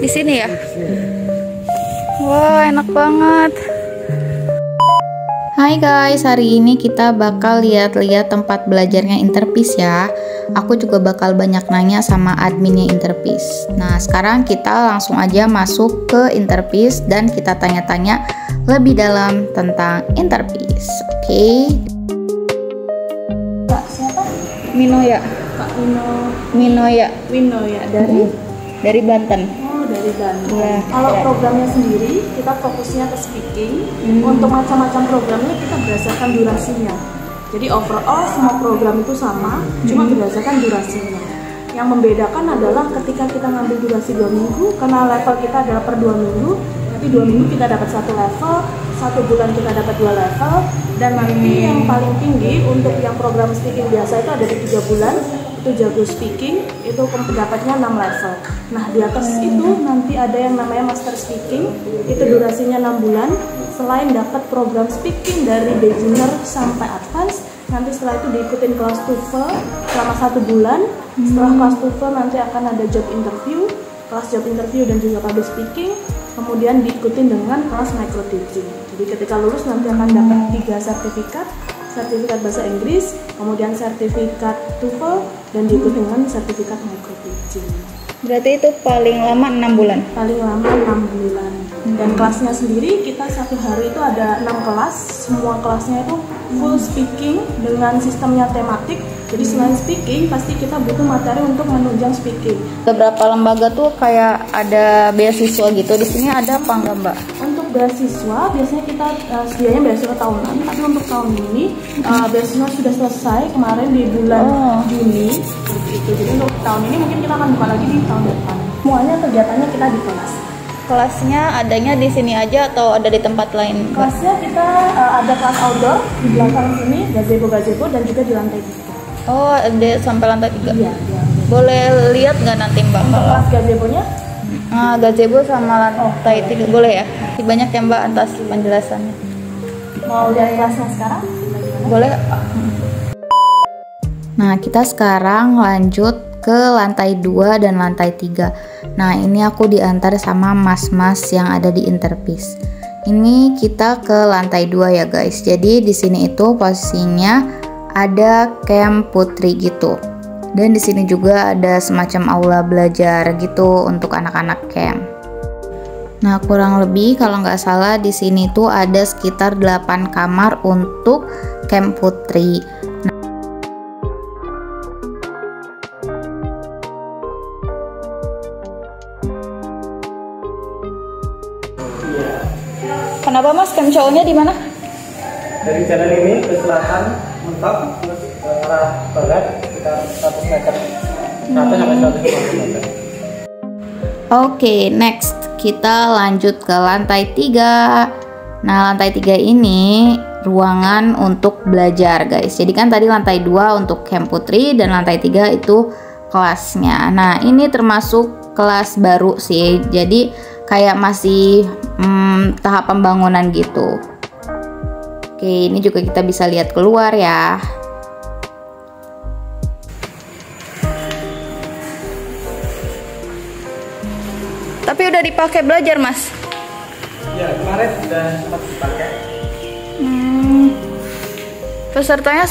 di sini ya. Wah, enak banget. Hai guys, hari ini kita bakal lihat-lihat tempat belajarnya Interpeace ya. Aku juga bakal banyak nanya sama adminnya Interpeace. Nah, sekarang kita langsung aja masuk ke Interpeace dan kita tanya-tanya lebih dalam tentang Interpeace. Oke. Pak siapa? Mino ya. Pak Mino. Mino ya. Mino ya dari Banten. Dari Bandung. Ya, kalau ya. Programnya sendiri, kita fokusnya ke speaking. Untuk macam-macam programnya kita berdasarkan durasinya. Jadi overall semua program itu sama, cuma berdasarkan durasinya. Yang membedakan adalah ketika kita ngambil durasi 2 minggu, karena level kita adalah per 2 minggu. Nanti 2 minggu kita dapat 1 level, 1 bulan kita dapat 2 level, dan nanti yang paling tinggi untuk yang program speaking biasa itu ada di 3 bulan. Itu jago speaking, itu dapatnya 6 level. Nah, di atas itu nanti ada yang namanya master speaking, itu durasinya 6 bulan. Selain dapat program speaking dari beginner sampai advance, nanti setelah itu diikutin kelas TOEFL selama 1 bulan. Setelah kelas TOEFL nanti akan ada job interview, kelas job interview dan juga public speaking. Kemudian diikutin dengan kelas micro teaching. Jadi ketika lulus nanti akan dapat 3 sertifikat. Sertifikat bahasa Inggris, kemudian sertifikat TOEFL, dan diikuti dengan sertifikat micro teaching. Berarti itu paling lama 6 bulan? Paling lama 6 bulan. Dan kelasnya sendiri, kita 1 hari itu ada 6 kelas, semua kelasnya itu full speaking dengan sistemnya tematik. Jadi selain speaking, pasti kita butuh materi untuk menunjang speaking. Beberapa lembaga tuh kayak ada beasiswa gitu, di sini ada apa enggak Mbak? Untuk beasiswa, biasanya kita sedianya beasiswa tahunan, tapi untuk tahun ini beasiswa sudah selesai kemarin di bulan Juni. Gitu. Jadi untuk tahun ini mungkin kita akan buka lagi di tahun depan. Semuanya kegiatannya kita di kelas. Kelasnya adanya di sini aja atau ada di tempat lain? Kelasnya kita ada kelas outdoor di belakang sini, gazebo-gazebo, dan juga di lantai 3. Oh, ada sampai lantai 3? Iya, iya. Boleh lihat nggak nanti Mbak? Kelas gazebonya? Ah, gazebo sama lantai 3, boleh ya? Banyak ya Mbak atas penjelasannya. Mau lihat kelasnya sekarang? Boleh. Nah, kita sekarang lanjut ke lantai 2 dan lantai 3. Nah, ini aku diantar sama mas-mas yang ada di Interpeace. Ini kita ke lantai 2 ya guys. Jadi di sini itu posisinya ada camp putri gitu, dan di sini juga ada semacam aula belajar gitu untuk anak-anak camp. Nah, kurang lebih kalau nggak salah di sini tuh ada sekitar 8 kamar untuk camp putri. Nah, kenapa Mas, camp cowoknya di mana? Dari jalan ini ke selatan mentok, terus ke arah barat sekitar 100 meter, 100 sampai 150 meter. Oke, next kita lanjut ke lantai 3. Nah, lantai 3 ini ruangan untuk belajar guys. Jadi kan tadi lantai 2 untuk camp putri dan lantai 3 itu kelasnya. Nah, ini termasuk kelas baru sih, jadi kayak masih tahap pembangunan gitu. Oke, ini juga kita bisa lihat keluar ya. Tapi udah dipakai belajar, Mas? Ya, kemarin sudah sempat dipakai. Pesertanya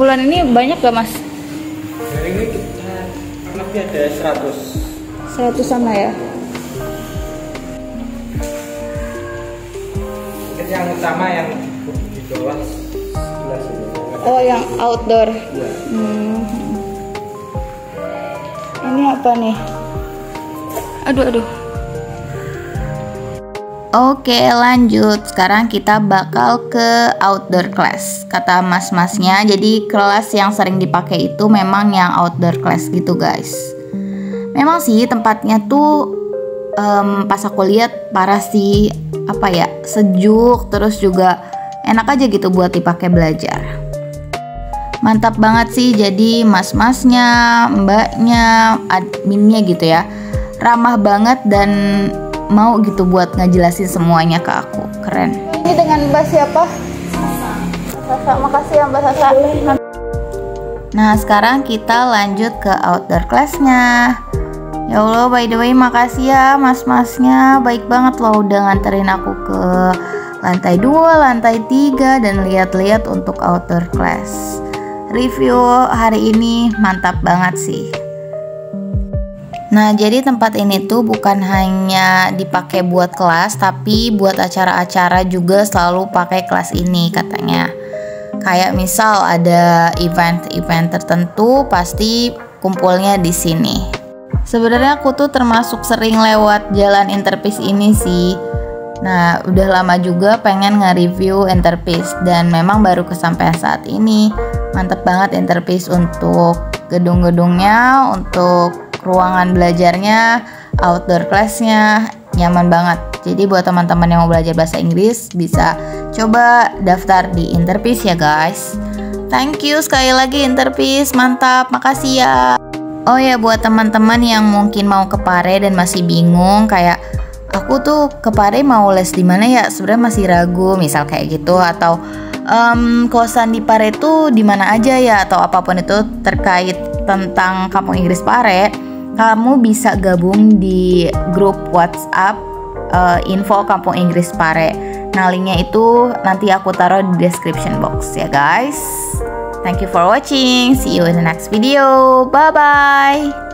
bulan ini banyak gak, Mas? Dari ini kita lebih ada 100 sama ya? Mungkin yang utama yang oh, yang outdoor. Ini apa nih? Aduh. Oke, lanjut. Sekarang kita bakal ke outdoor class. Kata mas-masnya, jadi kelas yang sering dipakai itu memang yang outdoor class gitu, guys. Memang sih tempatnya tuh pas aku lihat parah sih, apa ya? Sejuk, terus juga enak aja gitu buat dipakai belajar. Mantap banget sih, jadi mas-masnya, mbaknya, adminnya gitu ya, ramah banget dan mau gitu buat ngejelasin semuanya ke aku. Keren. Ini dengan Mbak siapa? Sasa. Makasih ya Mbak Sasa. Nah, sekarang kita lanjut ke outdoor class-nya. Ya Allah, by the way makasih ya mas-masnya, baik banget loh udah nganterin aku ke lantai 2, lantai 3 dan lihat-lihat untuk outer class. Review hari ini mantap banget sih. Nah, jadi tempat ini tuh bukan hanya dipakai buat kelas, tapi buat acara-acara juga selalu pakai kelas ini katanya. Kayak misal ada event-event tertentu, pasti kumpulnya di sini. Sebenarnya aku tuh termasuk sering lewat jalan Interpeace ini sih. Nah, udah lama juga pengen nge-review Interpeace dan memang baru kesampaian saat ini. Mantep banget Interpeace untuk gedung-gedungnya, untuk ruangan belajarnya, outdoor classnya nyaman banget. Jadi buat teman-teman yang mau belajar bahasa Inggris bisa coba daftar di Interpeace ya guys. Thank you sekali lagi Interpeace, mantap, makasih ya. Oh ya, buat teman-teman yang mungkin mau ke PARE dan masih bingung kayak aku tuh ke PARE mau les di mana ya, sebenarnya masih ragu misal kayak gitu, atau kosan di PARE tuh di mana aja ya, atau apapun itu terkait tentang Kampung Inggris PARE, kamu bisa gabung di grup WhatsApp info Kampung Inggris PARE. Nah, linknya itu nanti aku taruh di description box ya guys. Thank you for watching. See you in the next video. Bye bye.